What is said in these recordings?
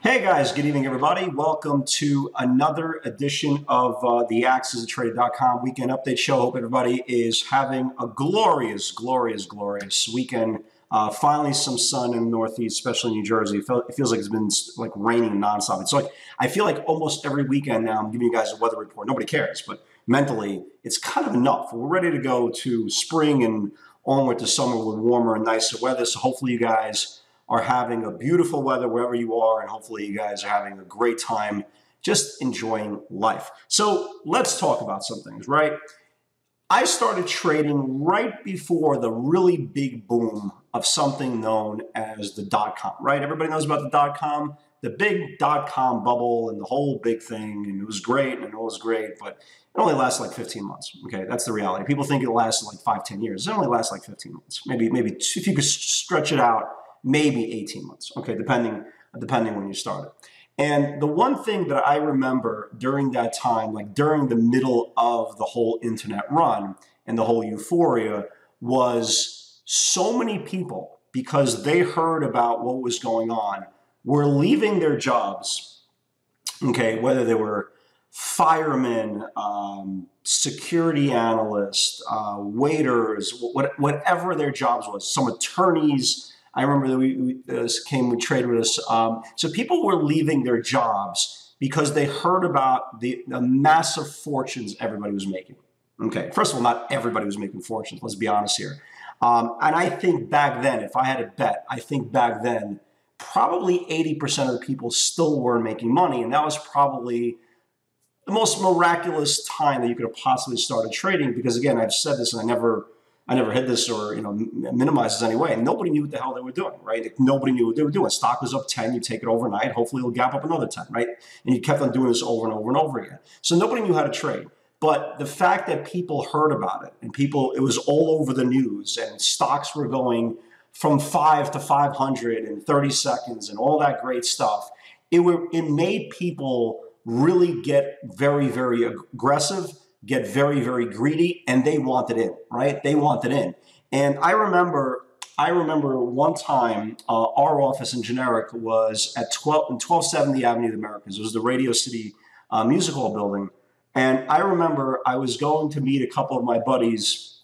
Hey guys, good evening everybody. Welcome to another edition of the AccessATrader.com weekend update show. Hope everybody is having a glorious, glorious, glorious weekend. Finally some sun in the Northeast, especially in New Jersey. It feels like it's been like raining nonstop. It's like, I feel like almost every weekend now I'm giving you guys a weather report. Nobody cares, but mentally it's kind of enough. We're ready to go to spring and onward to summer with warmer and nicer weather. So hopefully you guys are having a beautiful weather wherever you are, and hopefully you guys are having a great time just enjoying life. So let's talk about some things, right? I started trading right before the really big boom of something known as the dot-com, right? Everybody knows about the dot-com, the big dot-com bubble and the whole big thing, and it was great, and it was great, but it only lasts like 15 months, okay? That's the reality. People think it lasts like 5, 10 years. It only lasts like 15 months. Maybe if you could stretch it out, maybe 18 months, okay, depending when you started. And the one thing that I remember during that time, like during the middle of the whole internet run and the whole euphoria, was so many people, because they heard about what was going on, were leaving their jobs, okay, whether they were firemen, security analysts, waiters, whatever their jobs was, some attorneys. I remember that so people were leaving their jobs because they heard about the massive fortunes everybody was making. Okay, first of all, not everybody was making fortunes. Let's be honest here. And I think back then, if I had a bet, I think back then probably 80% of the people still were making money, and that was probably the most miraculous time that you could have possibly started trading. Because again, I've said this, and I never hid this or, you know, minimized this anyway. And nobody knew what the hell they were doing, right? Like, nobody knew what they were doing. Stock was up 10, you take it overnight, hopefully it'll gap up another 10, right? And you kept on doing this over and over and over again. So nobody knew how to trade. But the fact that people heard about it, and people, it was all over the news, and stocks were going from 5 to 500 in 30 seconds and all that great stuff, it made people really get very, very aggressive, get very, very greedy, and they wanted in, right? They wanted in. And I remember one time our office in Generic was at 1270 Avenue of the Americas. It was the Radio City Music Hall building. And I remember I was going to meet a couple of my buddies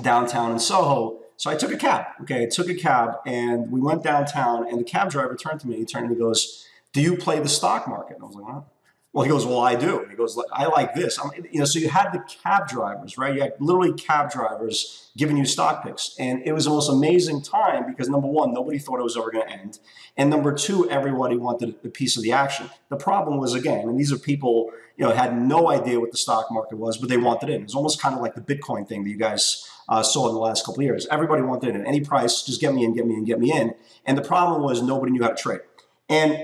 downtown in Soho. So I took a cab, okay? I took a cab, and we went downtown, and the cab driver turned to me. He turned and he goes, "Do you play the stock market?" And I was like, "What?" Well, he goes, "Well, I do." And he goes, "I like this." You know, so you had the cab drivers, right? You had literally cab drivers giving you stock picks. And it was the most amazing time because, number one, nobody thought it was ever going to end. And number two, everybody wanted a piece of the action. The problem was, again, and these are people, you know, had no idea what the stock market was, but they wanted in. It was almost kind of like the Bitcoin thing that you guys saw in the last couple of years. Everybody wanted in at any price. Just get me in, get me in, get me in. And the problem was nobody knew how to trade. And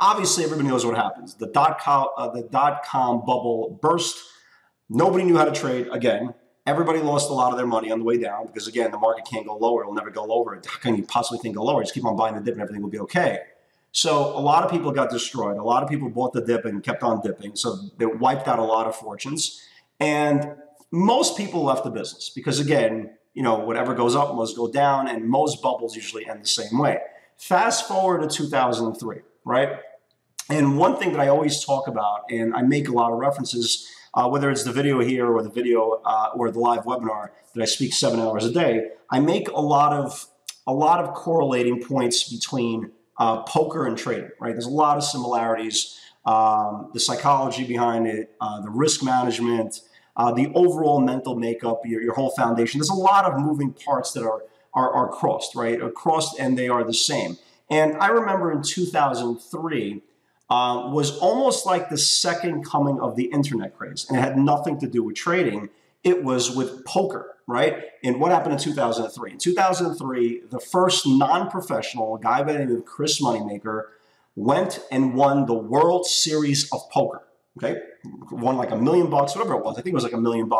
obviously, everybody knows what happens. The dot-com bubble burst. Nobody knew how to trade again. Everybody lost a lot of their money on the way down because, again, the market can't go lower. It'll never go lower. How can you possibly think go lower? Just keep on buying the dip and everything will be okay. So a lot of people got destroyed. A lot of people bought the dip and kept on dipping. So they wiped out a lot of fortunes. And most people left the business because, again, you know, whatever goes up must go down. And most bubbles usually end the same way. Fast forward to 2003, right? And one thing that I always talk about, and I make a lot of references, whether it's the video here or the video or the live webinar that I speak 7 hours a day, I make a lot of correlating points between poker and trading. Right? There's a lot of similarities. The psychology behind it, the risk management, the overall mental makeup, your whole foundation. There's a lot of moving parts that are crossed, right? Are crossed, and they are the same. And I remember in 2003 was almost like the second coming of the internet craze. And it had nothing to do with trading. It was with poker, right? And what happened in 2003? In 2003, the first non-professional, a guy by the name of Chris Moneymaker, went and won the World Series of Poker, okay? Won like $1 million, whatever it was. I think it was like $1 million.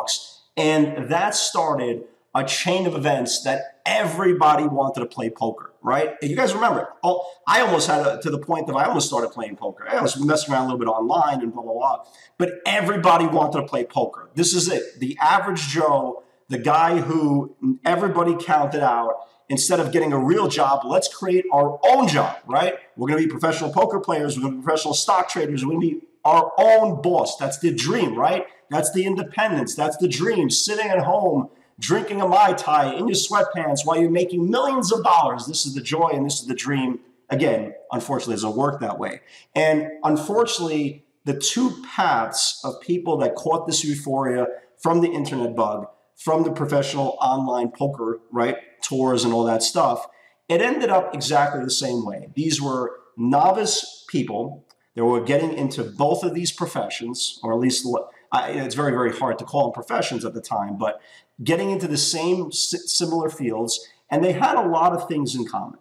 And that started a chain of events that everybody wanted to play poker, right? You guys remember, oh, I almost had to the point that I almost started playing poker. I was messing around a little bit online and blah, blah, blah. But everybody wanted to play poker. This is it. The average Joe, the guy who everybody counted out, instead of getting a real job, let's create our own job, right? We're going to be professional poker players. We're going to be professional stock traders. We're going to be our own boss. That's the dream, right? That's the independence. That's the dream. Sitting at home, drinking a Mai Tai in your sweatpants while you're making millions of dollars. This is the joy and this is the dream. Again, unfortunately, it doesn't work that way. And unfortunately, the two paths of people that caught this euphoria from the internet bug, from the professional online poker, right, tours and all that stuff, it ended up exactly the same way. These were novice people that were getting into both of these professions, or at least it's very, very hard to call them professions at the time, but getting into the same similar fields, and they had a lot of things in common.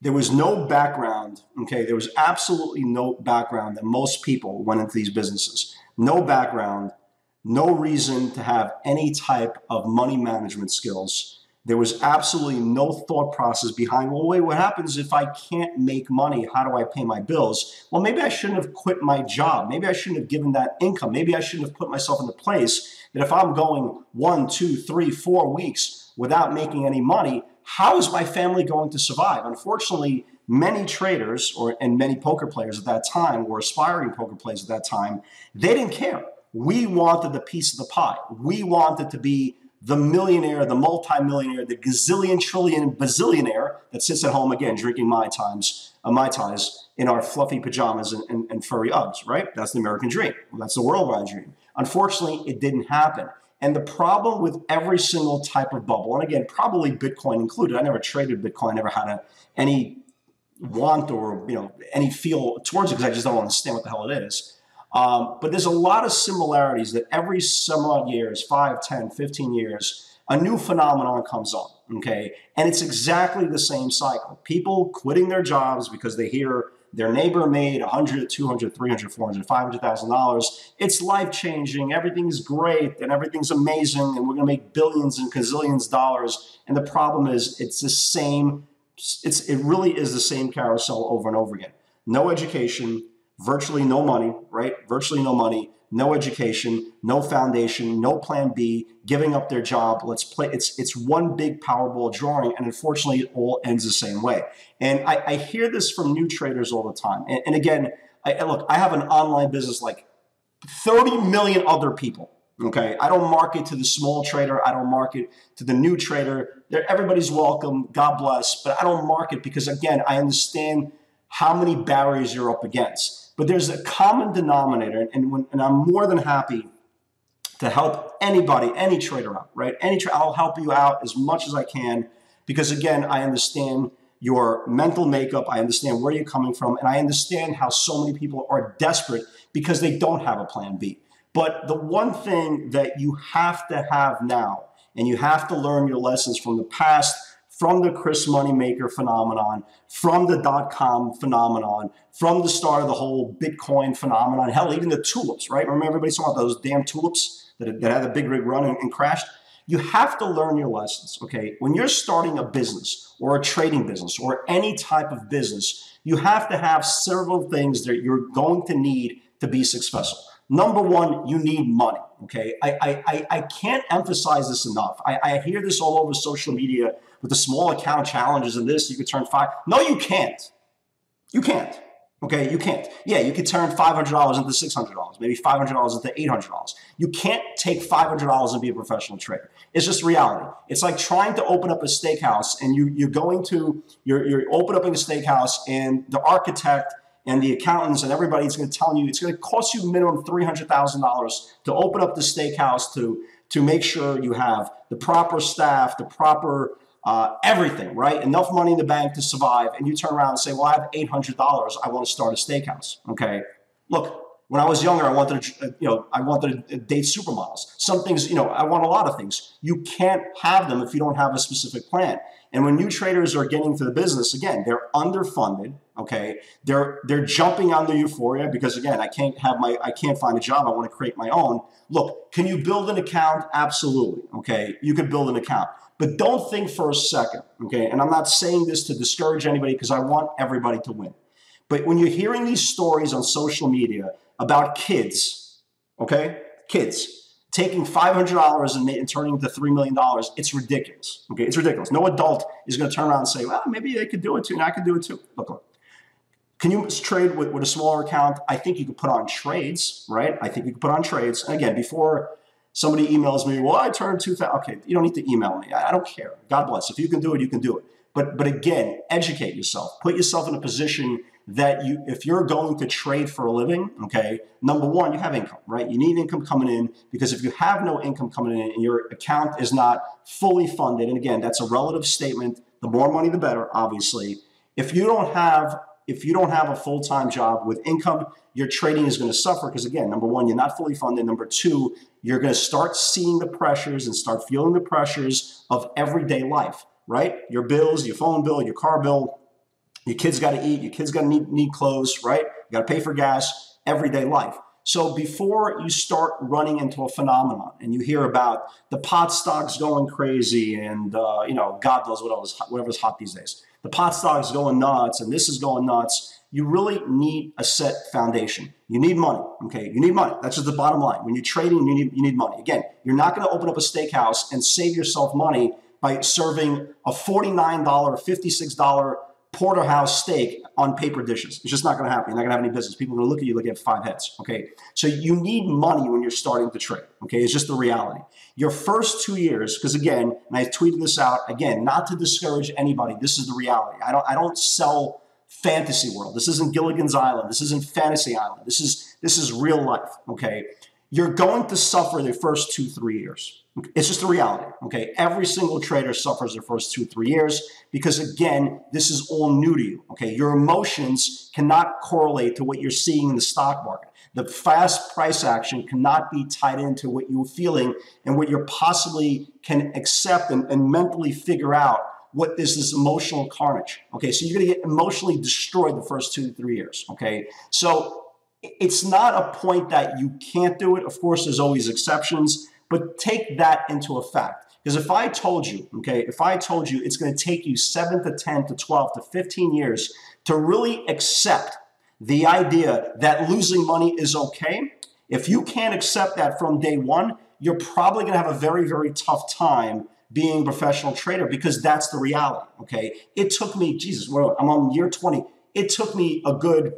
There was no background, okay? There was absolutely no background that most people went into these businesses. No background, no reason to have any type of money management skills. There was absolutely no thought process behind, well, wait, what happens if I can't make money? How do I pay my bills? Well, maybe I shouldn't have quit my job. Maybe I shouldn't have given that income. Maybe I shouldn't have put myself in a place that if I'm going 1, 2, 3, 4 weeks without making any money, how is my family going to survive? Unfortunately, many traders and many poker players at that time, or aspiring poker players at that time, they didn't care. We wanted the piece of the pie. We wanted to be the millionaire, the multi-millionaire, the gazillion, trillion, bazillionaire that sits at home, again, drinking Mai Tais in our fluffy pajamas and furry Uggs, right? That's the American dream. That's the worldwide dream. Unfortunately, it didn't happen. And the problem with every single type of bubble, and again, probably Bitcoin included. I never traded Bitcoin, never had any want or any feel towards it because I just don't understand what the hell it is. But there's a lot of similarities that every some odd years, 5, 10, 15 years, a new phenomenon comes on, okay? And it's exactly the same cycle. People quitting their jobs because they hear their neighbor made $100,000, $200,000, $300,000, $400,000, $500,000. It's life-changing. Everything's great and everything's amazing and we're going to make billions and gazillions of dollars. And the problem is it's the same. It really is the same carousel over and over again. No education. Virtually no money, right? Virtually no money, no education, no foundation, no plan B, giving up their job. Let's play. It's one big Powerball drawing, and unfortunately, it all ends the same way. And I hear this from new traders all the time. And again, look, I have an online business like 30 million other people, okay? I don't market to the small trader. I don't market to the new trader. Everybody's welcome. God bless. But I don't market because, again, I understand how many barriers you're up against. But there's a common denominator, and I'm more than happy to help anybody, any trader out, right? I'll help you out as much as I can because, again, I understand your mental makeup. I understand where you're coming from, and I understand how so many people are desperate because they don't have a plan B. But the one thing that you have to have now, and you have to learn your lessons from the past, from the Chris Moneymaker phenomenon, from the dot-com phenomenon, from the start of the whole Bitcoin phenomenon, hell, even the tulips, right? Remember everybody's talking about those damn tulips that had a big rig run and crashed? You have to learn your lessons, okay? When you're starting a business or a trading business or any type of business, you have to have several things that you're going to need to be successful. Number one, you need money, okay? I can't emphasize this enough. I hear this all over social media with the small account challenges and this, you could turn $5. No, you can't. You can't, okay? You can't. Yeah, you could turn $500 into $600, maybe $500 into $800. You can't take $500 and be a professional trader. It's just reality. It's like trying to open up a steakhouse and you're open up in a steakhouse and the architect and the accountants and everybody's going to tell you it's going to cost you minimum $300,000 to open up the steakhouse to make sure you have the proper staff, the proper everything, right? Enough money in the bank to survive. And you turn around and say, well, I have $800. I want to start a steakhouse. Okay. Look, when I was younger, I wanted to, I wanted to date supermodels. Some things, I want a lot of things. You can't have them if you don't have a specific plan. And when new traders are getting to the business, again, they're underfunded, okay? They're jumping on the euphoria because, again, I can't find a job. I want to create my own. Look, can you build an account? Absolutely, okay? You could build an account. But don't think for a second, okay? And I'm not saying this to discourage anybody because I want everybody to win. But when you're hearing these stories on social media about kids, okay, kids, taking $500 and turning into $3 million, it's ridiculous, okay? It's ridiculous. No adult is going to turn around and say, well, maybe they could do it too, and I could do it too. Look, can you trade with a smaller account? I think you could put on trades, right? I think you could put on trades. And again, before somebody emails me, well, I turned 2,000. Okay, you don't need to email me. I don't care. God bless. If you can do it, you can do it. But again, educate yourself. Put yourself in a position that you, if you're going to trade for a living, okay, number one, you have income, right? You need income coming in, because if you have no income coming in and your account is not fully funded, and again, that's a relative statement, the more money, the better, obviously. If you don't have a full-time job with income, your trading is going to suffer because, again, number one, you're not fully funded. Number two, you're going to start seeing the pressures and start feeling the pressures of everyday life, right? Your bills, your phone bill, your car bill. Your kids got to eat. Your kids got to need clothes, right? You got to pay for gas, everyday life. So before you start running into a phenomenon and you hear about the pot stocks going crazy and, you know, God knows whatever's hot these days, the pot stocks going nuts and this is going nuts, you really need a set foundation. You need money, okay? You need money. That's just the bottom line. When you're trading, you need money. Again, you're not going to open up a steakhouse and save yourself money by serving a $49, $56 porterhouse steak on paper dishes. It's just not going to happen. You're not going to have any business. People are going to look at you like you have five heads, okay? So you need money when you're starting to trade, okay? It's just the reality. Your first 2 years, because again, and I tweeted this out, again, not to discourage anybody, this is the reality. I don't sell fantasy world. This isn't Gilligan's Island. This isn't Fantasy Island. This is real life, okay? You're going to suffer the first two, 3 years. It's just the reality, okay? Every single trader suffers the first two, 3 years because, again, this is all new to you, okay? Your emotions cannot correlate to what you're seeing in the stock market. The fast price action cannot be tied into what you're feeling and what you possibly can accept and mentally figure out what is this emotional carnage, okay? So you're going to get emotionally destroyed the first 2 to 3 years, okay? So it's not a point that you can't do it. Of course, there's always exceptions, but take that into effect. Because if I told you, okay, if I told you it's going to take you 7 to 10 to 12 to 15 years to really accept the idea that losing money is okay, if you can't accept that from day one, you're probably going to have a very, very tough time being a professional trader because that's the reality, okay? It took me, Jesus, well, I'm on year 20. It took me a good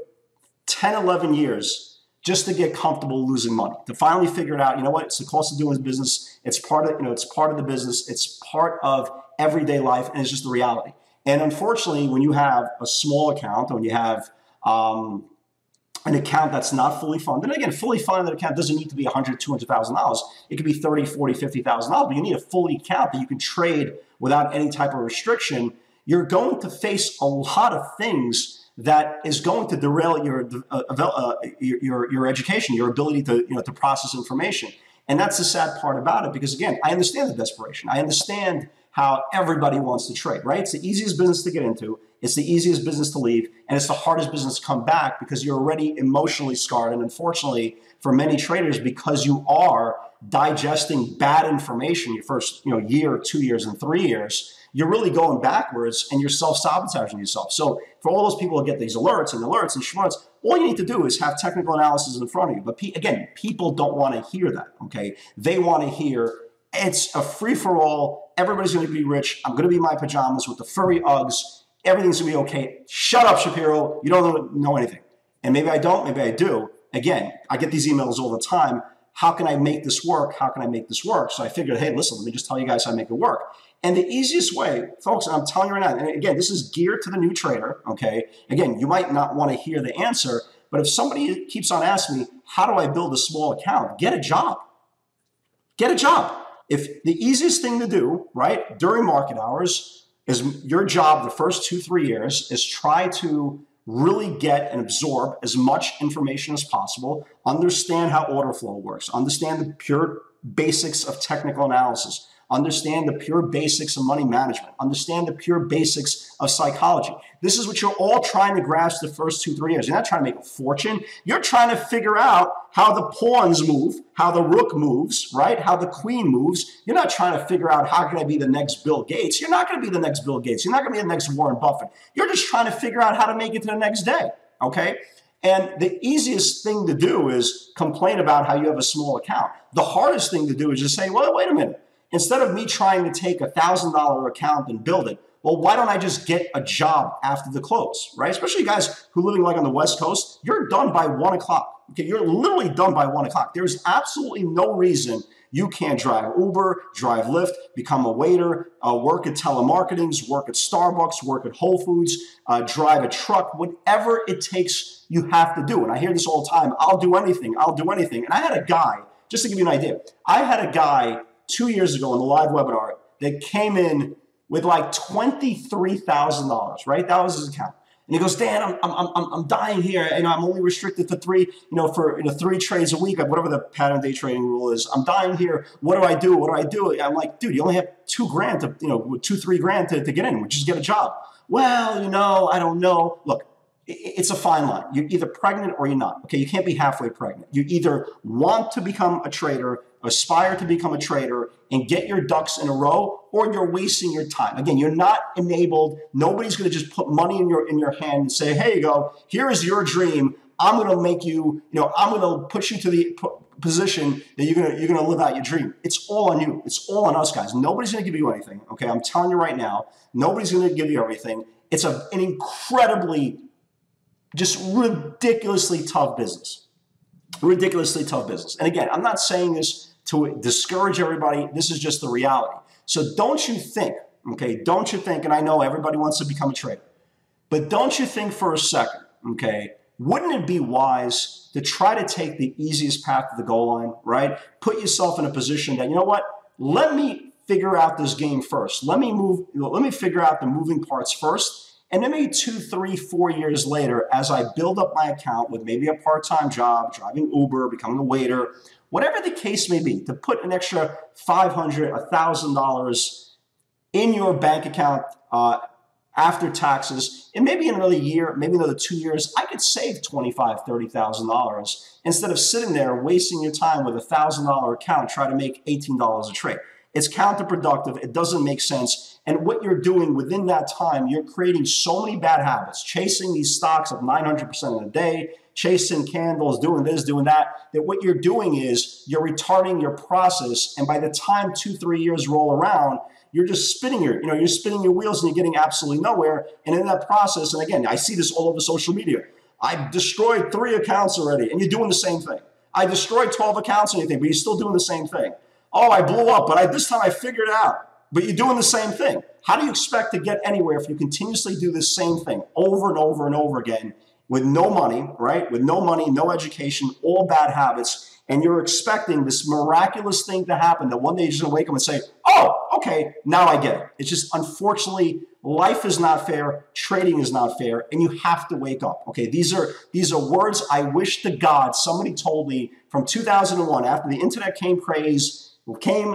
10, 11 years just to get comfortable losing money, to finally figure it out. You know what? It's the cost of doing business. It's part of, you know, it's part of the business. It's part of everyday life, and it's just the reality. And unfortunately, when you have a small account, when you have an account that's not fully funded, and again, fully funded account doesn't need to be $100,000, $200,000. It could be $30,000, $40,000, $50,000, but you need a fully account that you can trade without any type of restriction. You're going to face a lot of things that is going to derail your education, your ability to, you know, to process information. And that's the sad part about it because, again, I understand the desperation. I understand how everybody wants to trade, right? It's the easiest business to get into. It's the easiest business to leave. And it's the hardest business to come back because you're already emotionally scarred. And unfortunately, for many traders, because you are digesting bad information your first, you know, year, 2 years, and 3 years, you're really going backwards and you're self-sabotaging yourself. So for all those people who get these alerts and shorts, all you need to do is have technical analysis in front of you. But again, people don't want to hear that, okay? They want to hear it's a free-for-all. Everybody's going to be rich. I'm going to be in my pajamas with the furry Uggs. Everything's going to be okay. Shut up, Shapiro. You don't know anything. And maybe I don't. Maybe I do. Again, I get these emails all the time. How can I make this work? How can I make this work? So I figured, hey, listen, let me just tell you guys how to make it work. And the easiest way, folks, and I'm telling you right now, and again, this is geared to the new trader, okay? Again, you might not want to hear the answer, but if somebody keeps on asking me, how do I build a small account? Get a job. Get a job. If the easiest thing to do, right, during market hours is your job the first two, 3 years is try to really get and absorb as much information as possible, understand how order flow works, understand the pure basics of technical analysis, Understand the pure basics of money management. Understand the pure basics of psychology. This is what you're all trying to grasp the first 2-3 years. You're not trying to make a fortune. You're trying to figure out how the pawns move, how the rook moves, right? How the queen moves. You're not trying to figure out how can I be the next Bill Gates. You're not going to be the next Bill Gates. You're not going to be the next Warren Buffett. You're just trying to figure out how to make it to the next day, okay? And the easiest thing to do is complain about how you have a small account. The hardest thing to do is just say, well, wait a minute. Instead of me trying to take a $1,000 account and build it, well, why don't I just get a job after the close, right? Especially you guys who are living like on the West Coast, you're done by 1 o'clock. Okay, you're literally done by 1 o'clock. There's absolutely no reason you can't drive Uber, drive Lyft, become a waiter, work at telemarketing, work at Starbucks, work at Whole Foods, drive a truck, whatever it takes, you have to do it. I hear this all the time. I'll do anything. I'll do anything. And I had a guy, just to give you an idea, I had a guy 2 years ago in the live webinar that came in with like $23,000, right? That was his account. And he goes, Dan, I'm dying here, and I'm only restricted to three, three trades a week, whatever the pattern day trading rule is. I'm dying here. What do I do? What do I do? I'm like, dude, you only have $2 grand to, $2-3 grand to get in. Just get a job. Well, I don't know. Look, it's a fine line. You're either pregnant or you're not. Okay, you can't be halfway pregnant. You either want to become a trader, aspire to become a trader, and get your ducks in a row, or you're wasting your time. Again, you're not enabled. Nobody's going to just put money in your hand and say, "Here you go. Here is your dream. I'm going to make you. I'm going to put you to the position that you're going to live out your dream." It's all on you. It's all on us, guys. Nobody's going to give you anything. Okay, I'm telling you right now. Nobody's going to give you everything. It's an incredibly just ridiculously tough business. Ridiculously tough business. And again, I'm not saying this to discourage everybody. This is just the reality. So don't you think, okay, don't you think, and I know everybody wants to become a trader, but don't you think for a second, okay, wouldn't it be wise to try to take the easiest path to the goal line, right? Put yourself in a position that, you know what, let me figure out this game first. Let me figure out the moving parts first. And then maybe 2, 3, 4 years later, as I build up my account with maybe a part-time job, driving Uber, becoming a waiter, whatever the case may be, to put an extra $500, $1,000 in your bank account after taxes, and maybe in another year, maybe another 2 years, I could save $25,000, $30,000 instead of sitting there wasting your time with a $1,000 account trying to make $18 a trade. It's counterproductive. It doesn't make sense. And what you're doing within that time, you're creating so many bad habits, chasing these stocks up 900% in a day, chasing candles, doing this, doing that, that what you're doing is you're retarding your process. And by the time 2-3 years roll around, you're just spinning you're spinning your wheels and you're getting absolutely nowhere. And in that process, and again, I see this all over social media. I've destroyed 3 accounts already, and you're doing the same thing. I destroyed 12 accounts or anything, but you're still doing the same thing. Oh, I blew up, but this time I figured it out. But you're doing the same thing. How do you expect to get anywhere if you continuously do the same thing over and over and over again with no money, right? With no money, no education, all bad habits, and you're expecting this miraculous thing to happen that one day you're just going to wake up and say, oh, okay, now I get it. It's just, unfortunately, life is not fair, trading is not fair, and you have to wake up. Okay, these are words I wish to God somebody told me from 2001 after the internet came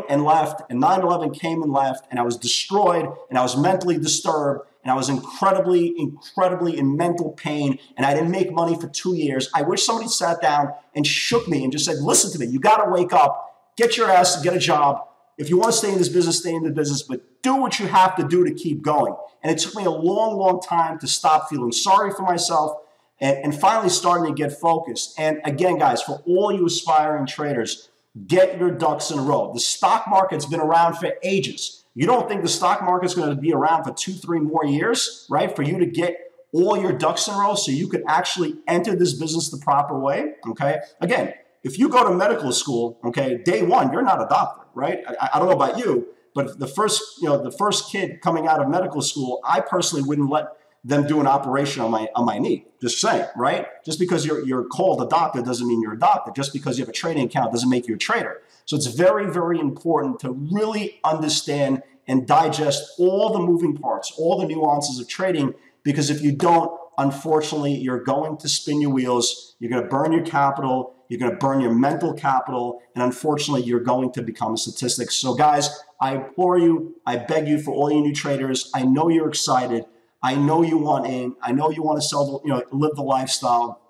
and left, and 9/11 came and left, and I was destroyed, and I was mentally disturbed, and I was incredibly in mental pain, and I didn't make money for 2 years. I wish somebody sat down and shook me and just said, listen to me, you got to wake up, get your ass and get a job. If you want to stay in this business, stay in the business, but do what you have to do to keep going. And it took me a long, long time to stop feeling sorry for myself and finally starting to get focused. And again, guys, for all you aspiring traders, get your ducks in a row. The stock market's been around for ages. You don't think the stock market's going to be around for 2-3 more years, right? For you to get all your ducks in a row so you could actually enter this business the proper way, okay? Again, if you go to medical school, okay, day one, you're not a doctor, right? I don't know about you, but the first kid coming out of medical school, I personally wouldn't let them do an operation on my knee. Just saying, right? Just because you're called a doctor doesn't mean you're a doctor. Just because you have a trading account doesn't make you a trader. So it's very, very important to really understand and digest all the moving parts, all the nuances of trading, because if you don't, unfortunately, you're going to spin your wheels, you're going to burn your capital, you're going to burn your mental capital, and unfortunately, you're going to become a statistic. So guys, I implore you, I beg you, for all you new traders, I know you're excited, I know you want in, I know you want to sell, live the lifestyle,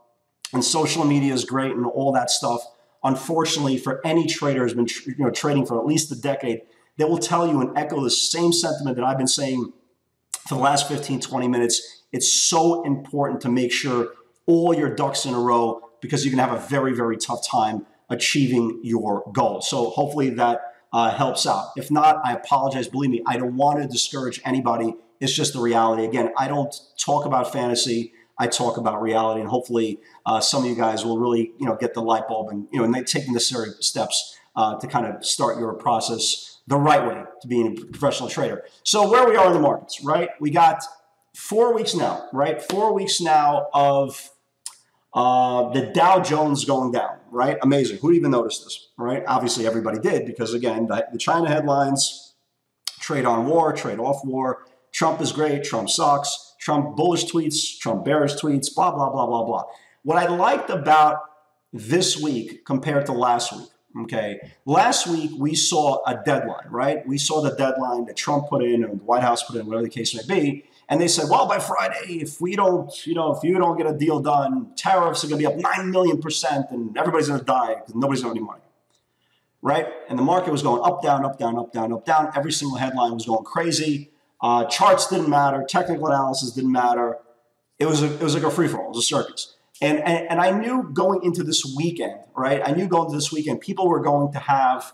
and social media is great and all that stuff. Unfortunately, for any trader who's been trading for at least a decade, they will tell you and echo the same sentiment that I've been saying for the last 15, 20 minutes. It's so important to make sure all your ducks in a row, because you're going to have a very, very tough time achieving your goal. So hopefully that helps out. If not, I apologize. Believe me, I don't want to discourage anybody. It's just the reality. Again, I don't talk about fantasy. I talk about reality, and hopefully some of you guys will really, get the light bulb and, and they take necessary steps to kind of start your process the right way to being a professional trader. So where we are in the markets, right? We got 4 weeks now, right? 4 weeks now of the Dow Jones going down, right? Amazing. Who even noticed this, right? Obviously everybody did, because again, the China headlines, trade on war, trade off war, Trump is great, Trump sucks, Trump bullish tweets, Trump bearish tweets, blah, blah, blah, blah, blah. What I liked about this week compared to last week, okay? Last week, we saw a deadline, right? We saw the deadline that Trump put in, or the White House put in, whatever the case may be. And they said, well, by Friday, if we don't, if you don't get a deal done, tariffs are going to be up 9 million %, and everybody's going to die because nobody's going to have any money, right? And the market was going up, down, up, down, up, down, up, down. Every single headline was going crazy. Charts didn't matter. Technical analysis didn't matter. It was like a free fall. It was a circus. And I knew going into this weekend, right? I knew going into this weekend, people were going to have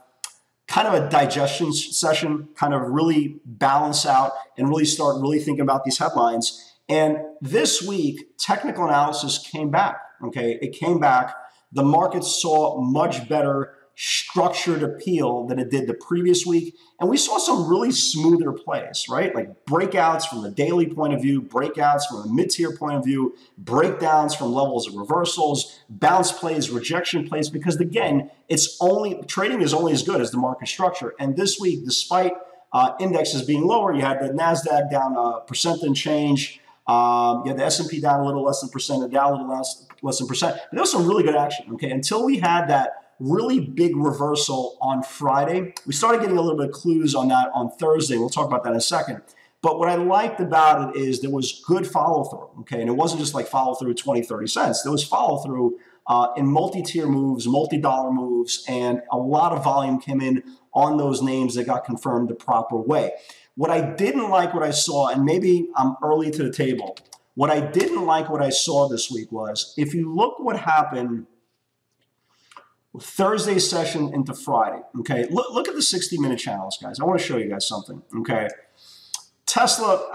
kind of a digestion session, kind of really balance out and really start really thinking about these headlines. And this week, technical analysis came back. Okay, it came back. The market saw much better structured appeal than it did the previous week. And we saw some really smoother plays, right? Like breakouts from the daily point of view, breakouts from the mid-tier point of view, breakdowns from levels of reversals, bounce plays, rejection plays, because again, it's only, trading is only as good as the market structure. And this week, despite indexes being lower, you had the NASDAQ down a percent and change. You had the S&P down a little less than percent, the Dow a little less than percent. But there was some really good action, okay? Until we had that really big reversal on Friday. We started getting a little bit of clues on that on Thursday. We'll talk about that in a second. But what I liked about it is there was good follow-through, okay? And it wasn't just like follow-through 20, 30 cents. There was follow-through in multi-tier moves, multi-dollar moves, and a lot of volume came in on those names that got confirmed the proper way. What I didn't like what I saw, and maybe I'm early to the table, what I didn't like what I saw this week was, if you look what happened Thursday session into Friday, okay? Look at the 60-minute channels, guys. I want to show you guys something, okay? Tesla,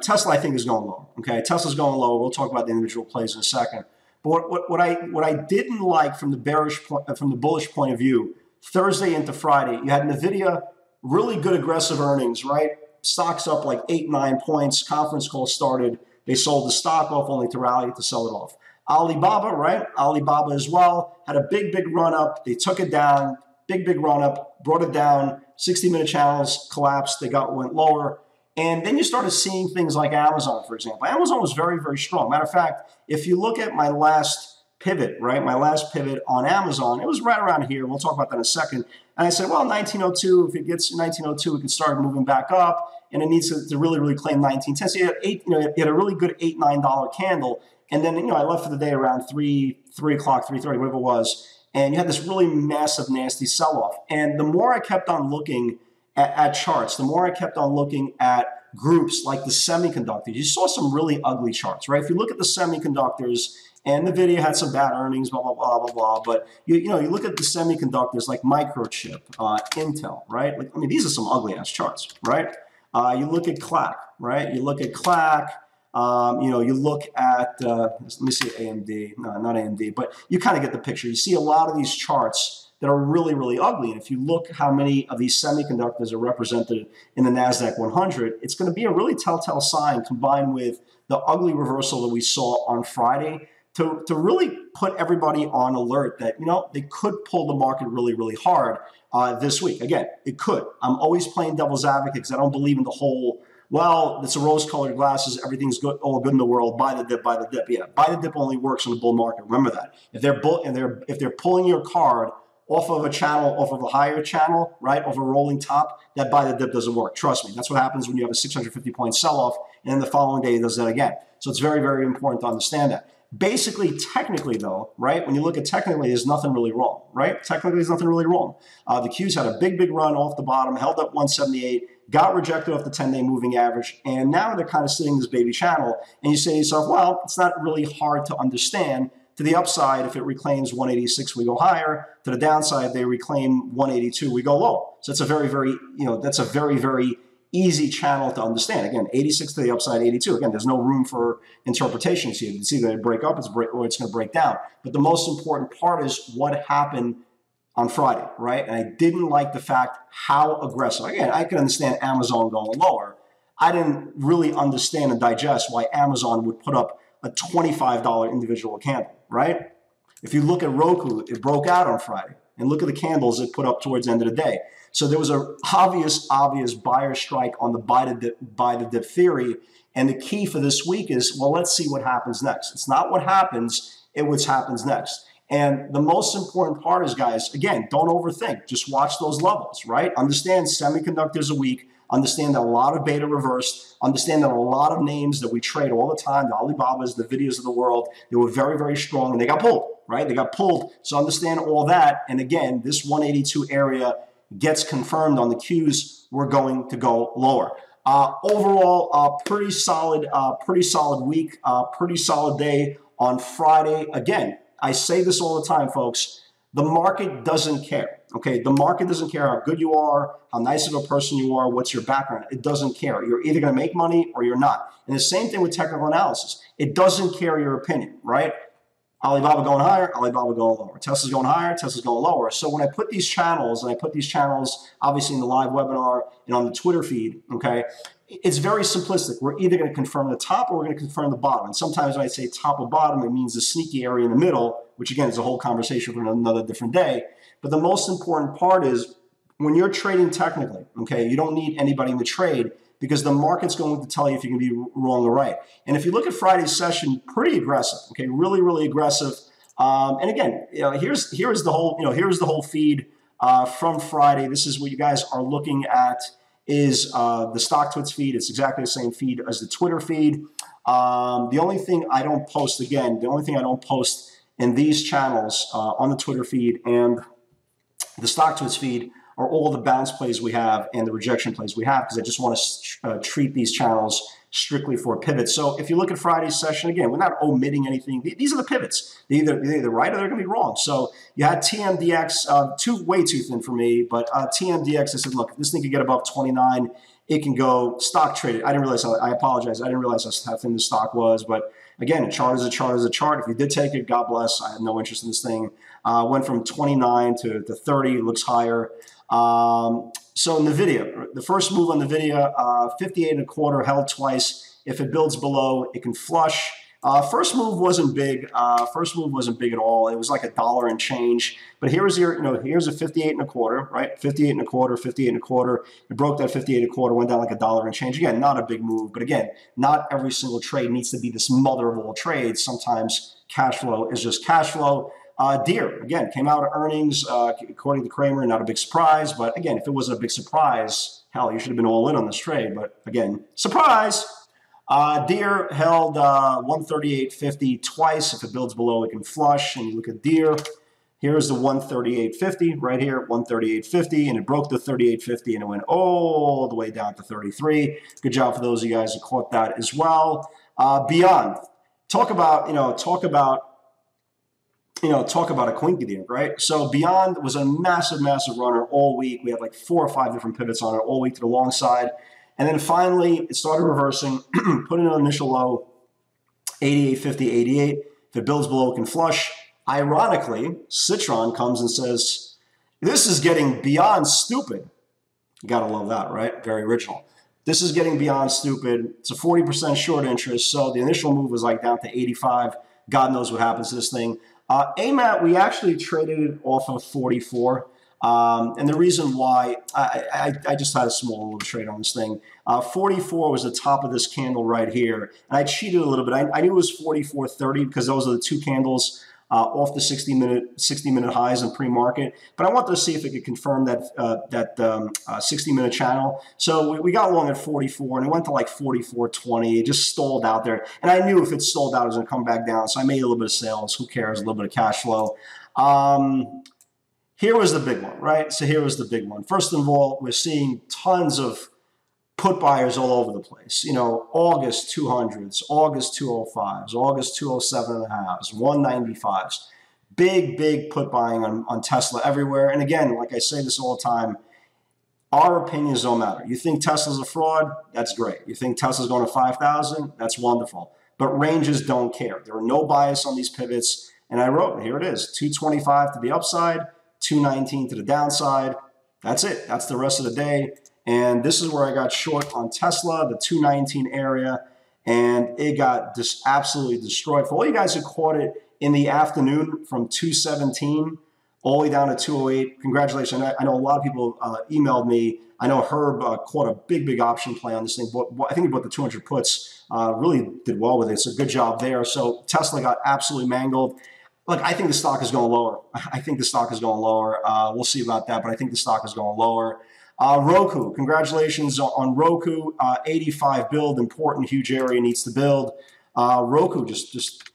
Tesla I think is going low, okay? Tesla's going low. We'll talk about the individual plays in a second. But what I didn't like from the bullish point of view, Thursday into Friday, you had NVIDIA, really good aggressive earnings, right? Stocks up like 8, 9 points. Conference call started. They sold the stock off only to rally to sell it off. Alibaba, right? Alibaba as well had a big, big run up. They took it down, big, big run up, brought it down. 60-minute channels collapsed. They went lower. And then you started seeing things like Amazon, for example. Amazon was very, very strong. Matter of fact, if you look at my last pivot, right? My last pivot on Amazon, it was right around here. We'll talk about that in a second. And I said, well, 1902, if it gets 1902, it can start moving back up. And it needs to really, really claim 1910. So you had, you had a really good $8, $9 candle. And then, I left for the day around 3 o'clock, 3:30, whatever it was. And you had this really massive, nasty sell-off. And the more I kept on looking at charts, the more I kept on looking at groups like the semiconductors, you saw some really ugly charts, right? If you look at the semiconductors, and NVIDIA had some bad earnings, blah, blah, blah, blah, blah. But, you look at the semiconductors like Microchip, Intel, right? Like, these are some ugly-ass charts, right? You look at CLAC, right? You look at CLAC. You look at, let me see, AMD, no, not AMD, but you kind of get the picture. You see a lot of these charts that are really, really ugly. And if you look how many of these semiconductors are represented in the NASDAQ 100, it's going to be a really telltale sign, combined with the ugly reversal that we saw on Friday, to really put everybody on alert that, they could pull the market really, really hard this week. Again, it could. I'm always playing devil's advocate because I don't believe in the whole well, it's a rose-colored glasses, everything's good, all good in the world, buy the dip, buy the dip. Yeah, buy the dip only works in the bull market. Remember that. If they're pulling your card off of a channel, off of a higher channel, right, off a rolling top, that buy the dip doesn't work. Trust me. That's what happens when you have a 650-point sell-off, and then the following day it does that again. So it's very, very important to understand that. Basically, technically, though, right, when you look at technically, there's nothing really wrong, right? Technically, there's nothing really wrong. The Qs had a big, big run off the bottom, held up 178, got rejected off the 10-day moving average, and now they're kind of sitting in this baby channel. And you say to yourself, well, it's not really hard to understand. To the upside, if it reclaims 186, we go higher. To the downside, they reclaim 182, we go lower. So that's a very, very, you know, that's a very, very easy channel to understand. Again, 86 to the upside, 82. Again, there's no room for interpretations here. You can see that it break up, or it's going to break down. But the most important part is what happened on Friday, right? And I didn't like the fact how aggressive. Again, I could understand Amazon going lower. I didn't really understand and digest why Amazon would put up a $25 individual candle, right? If you look at Roku, it broke out on Friday. And look at the candles it put up towards the end of the day. So there was an obvious buyer strike on the buy the dip theory. And the key for this week is, well, let's see what happens next. It's not what happens, it's what happens next. And the most important part is, guys, again, don't overthink. Just watch those levels, right? Understand semiconductors are weak. Understand that a lot of beta reversed. Understand that a lot of names that we trade all the time, the Alibabas, the Nvidias of the world, they were very, very strong, and they got pulled, right? They got pulled. So understand all that. And again, this 182 area gets confirmed on the Qs. We're going to go lower. Overall, pretty solid week, pretty solid day on Friday. Again, I say this all the time, folks. The market doesn't care, okay? The market doesn't care how good you are, how nice of a person you are, what's your background. It doesn't care. You're either going to make money or you're not. And the same thing with technical analysis. It doesn't care your opinion, right? Alibaba going higher, Alibaba going lower. Tesla's going higher, Tesla's going lower. So when I put these channels, obviously in the live webinar and on the Twitter feed, okay, it's very simplistic. We're either going to confirm the top or we're going to confirm the bottom. And sometimes when I say top or bottom, it means the sneaky area in the middle, which again is a whole conversation for another different day. But the most important part is when you're trading technically, okay, you don't need anybody in the trade, because the market's going to tell you if you can be wrong or right. And if you look at Friday's session, pretty aggressive, okay, really, really aggressive. And again, you know, here's the whole, you know, here's the whole feed from Friday. This is what you guys are looking at is the StockTwits feed. It's exactly the same feed as the Twitter feed. The only thing I don't post, again, the only thing I don't post in these channels on the Twitter feed and the StockTwits feed are all the bounce plays we have and the rejection plays we have, because I just want to treat these channels strictly for pivots. So if you look at Friday's session, again, we're not omitting anything. These are the pivots. They're either right or they're going to be wrong. So you had TMDX, way too thin for me, but TMDX, I said, look, if this thing could get above 29, it can go stock traded. I didn't realize, I apologize. I didn't realize how thin the stock was, but again, a chart is a chart is a chart. If you did take it, God bless. I had no interest in this thing. Went from 29 to 30, looks higher. So NVIDIA, the first move on NVIDIA, 58.25, held twice. If it builds below, it can flush. First move wasn't big. First move wasn't big at all. It was like $1 and change. But here's your, you know, here's a 58.25, right? 58.25, 58.25. It broke that 58.25, went down like $1 and change. Again, not a big move. But again, not every single trade needs to be this mother of all trades. Sometimes cash flow is just cash flow. Deere, again, came out of earnings, according to Kramer, not a big surprise. But again, if it wasn't a big surprise, hell, you should have been all in on this trade. But again, surprise! Deere held 138.50 twice. If it builds below, it can flush. And you look at Deere. Here's the 138.50 right here, 138.50. And it broke the 38.50 and it went all the way down to 33. Good job for those of you guys who caught that as well. Beyond. Talk about a quinky, right? So Beyond was a massive, massive runner all week. We had like 4 or 5 different pivots on it all week to the long side. And then finally, it started reversing, put in an initial low, 88.50, 88. If it builds below, it can flush. Ironically, Citron comes and says, this is getting beyond stupid. You got to love that, right? Very original. This is getting beyond stupid. It's a 40% short interest. So the initial move was like down to 85. God knows what happens to this thing. AMAT, we actually traded it off of 44. And the reason why, I just had a small little trade on this thing. 44 was the top of this candle right here. And I cheated a little bit. I knew it was 44.30 because those are the two candles off the 60-minute highs in pre-market. But I wanted to see if it could confirm that 60-minute channel. So we got along at 44, and it went to like 44.20. It just stalled out there. And I knew if it stalled out, it was going to come back down. So I made a little bit of sales. Who cares? A little bit of cash flow. Here was the big one, right? So here was the big one. First of all, we're seeing tons of put buyers all over the place. You know, August 200s, August 205s, August 207.5s, 195s. Big, big put buying on Tesla everywhere. And again, like I say this all the time, our opinions don't matter. You think Tesla's a fraud? That's great. You think Tesla's going to 5,000? That's wonderful. But ranges don't care. There are no bias on these pivots. And I wrote, here it is, 225 to the upside, 219 to the downside. That's it. That's the rest of the day. And this is where I got short on Tesla, the 219 area. And it got just absolutely destroyed. For all you guys who caught it in the afternoon from 217 all the way down to 208, congratulations. I know a lot of people emailed me. I know Herb caught a big, big option play on this thing. I think he bought the 200 puts. Really did well with it. So good job there. So Tesla got absolutely mangled. Look, I think the stock is going lower. I think the stock is going lower. We'll see about that, but I think the stock is going lower. Roku, congratulations on Roku. 85 build, important, huge area, needs to build. Roku just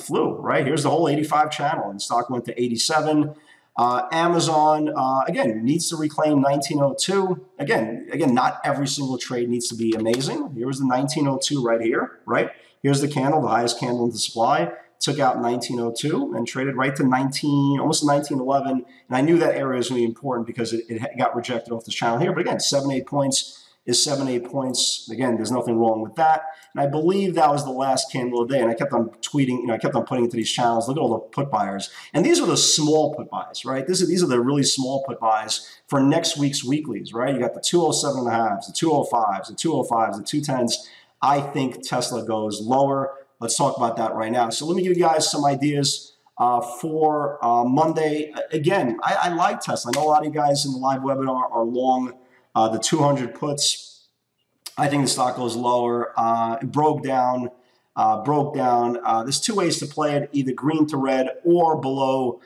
flew, right? Here's the whole 85 channel, and the stock went to 87. Amazon, again, needs to reclaim 1902. Again, not every single trade needs to be amazing. Here was the 1902 right here, right? Here's the candle, the highest candle in the supply. Took out 1902 and traded right to almost 1911. And I knew that area was going to be important because it got rejected off this channel here. But again, 7-8 points is 7-8 points. Again, there's nothing wrong with that. And I believe that was the last candle of the day. And I kept on tweeting, I kept on putting it to these channels. Look at all the put buyers. And these are the small put buys, right? These are the really small put buys for next week's weeklies, right? You got the 207.5s, the 205s, the 205s, the 210s. I think Tesla goes lower. Let's talk about that right now. So let me give you guys some ideas for Monday. Again, I like Tesla. I know a lot of you guys in the live webinar are long the 200 puts. I think the stock goes lower. It broke down. There's two ways to play it, either green to red or below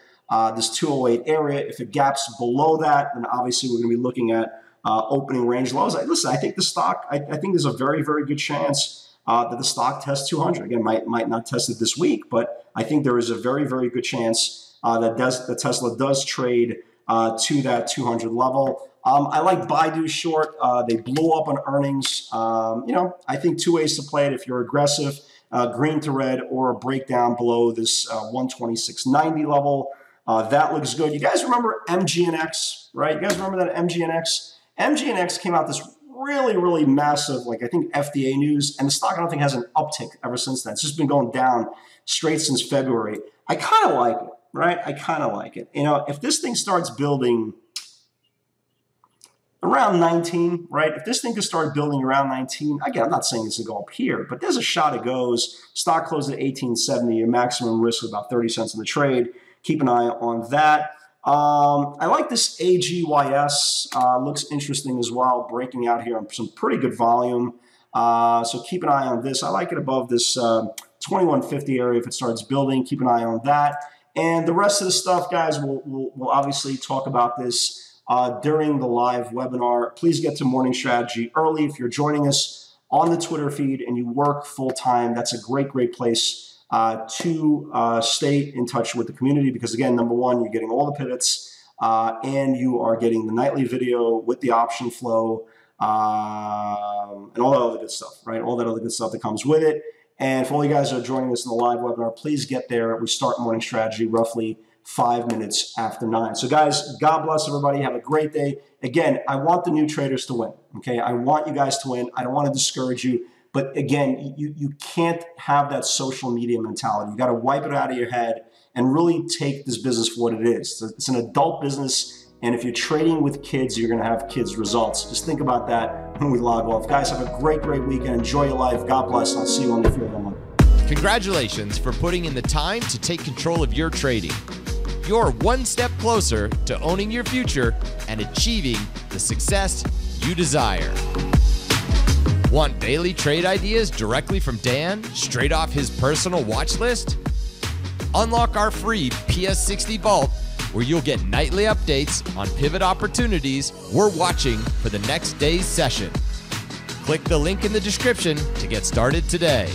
this 208 area. If it gaps below that, then obviously we're going to be looking at opening range lows. Listen, I think the stock, I think there's a very, very good chance that the stock tests 200. Again, might not test it this week, but I think there is a very, very good chance that Tesla does trade to that 200 level. I like Baidu short. They blew up on earnings. I think two ways to play it if you're aggressive, green to red or a breakdown below this 126.90 level. That looks good. You guys remember MGNX, right? You guys remember that MGNX? MGNX came out this really, really massive, like I think FDA news, and the stock I don't think has an uptick ever since then. It's just been going down straight since February. I kind of like it, right? I kind of like it. If this thing starts building around 19, right? If this thing could start building around 19, again, I'm not saying it's going to go up here, but there's a shot it goes. Stock closed at 18.70, your maximum risk of about 30 cents in the trade. Keep an eye on that. I like this AGYS, looks interesting as well, breaking out here on some pretty good volume. So keep an eye on this. I like it above this 2150 area if it starts building. Keep an eye on that. And the rest of the stuff, guys, we'll obviously talk about this during the live webinar. Please get to Morning Strategy early if you're joining us on the Twitter feed and you work full-time. That's a great, great place to stay in touch with the community because, again, number one, you're getting all the pivots and you are getting the nightly video with the option flow and all that other good stuff, right? All that other good stuff that comes with it. And for all you guys who are joining us in the live webinar, please get there. We start Morning Strategy roughly 5 minutes after 9. So, guys, God bless everybody. Have a great day. Again, I want the new traders to win, okay? I want you guys to win. I don't want to discourage you. But again, you can't have that social media mentality. You got to wipe it out of your head and really take this business for what it is. It's an adult business. And if you're trading with kids, you're going to have kids' results. Just think about that when we log off. Guys, have a great, great weekend. Enjoy your life. God bless. And I'll see you on the field on Monday. Congratulations for putting in the time to take control of your trading. you're one step closer to owning your future and achieving the success you desire. Want daily trade ideas directly from Dan, straight off his personal watch list? Unlock our free PS60 Vault, where you'll get nightly updates on pivot opportunities we're watching for the next day's session. Click the link in the description to get started today.